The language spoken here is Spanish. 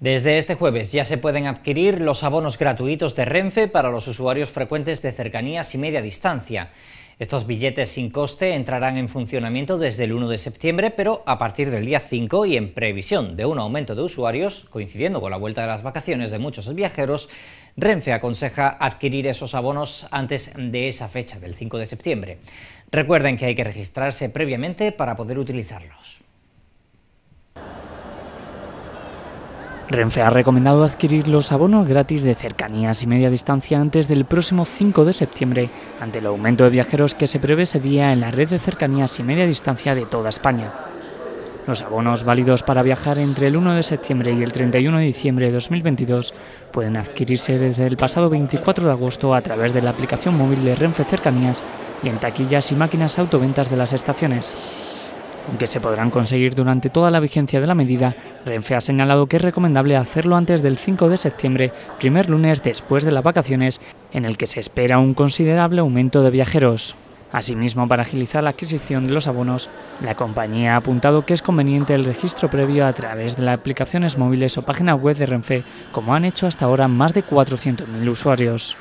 Desde este jueves ya se pueden adquirir los abonos gratuitos de Renfe para los usuarios frecuentes de cercanías y media distancia. Estos billetes sin coste entrarán en funcionamiento desde el 1 de septiembre, pero a partir del día 5 y en previsión de un aumento de usuarios, coincidiendo con la vuelta de las vacaciones de muchos viajeros, Renfe aconseja adquirir esos abonos antes de esa fecha, del 5 de septiembre. Recuerden que hay que registrarse previamente para poder utilizarlos. Renfe ha recomendado adquirir los abonos gratis de cercanías y media distancia antes del próximo 5 de septiembre, ante el aumento de viajeros que se prevé ese día en la red de cercanías y media distancia de toda España. Los abonos válidos para viajar entre el 1 de septiembre y el 31 de diciembre de 2022 pueden adquirirse desde el pasado 24 de agosto a través de la aplicación móvil de Renfe Cercanías y en taquillas y máquinas autoventas de las estaciones. Aunque se podrán conseguir durante toda la vigencia de la medida, Renfe ha señalado que es recomendable hacerlo antes del 5 de septiembre, primer lunes después de las vacaciones, en el que se espera un considerable aumento de viajeros. Asimismo, para agilizar la adquisición de los abonos, la compañía ha apuntado que es conveniente el registro previo a través de las aplicaciones móviles o página web de Renfe, como han hecho hasta ahora más de 400.000 usuarios.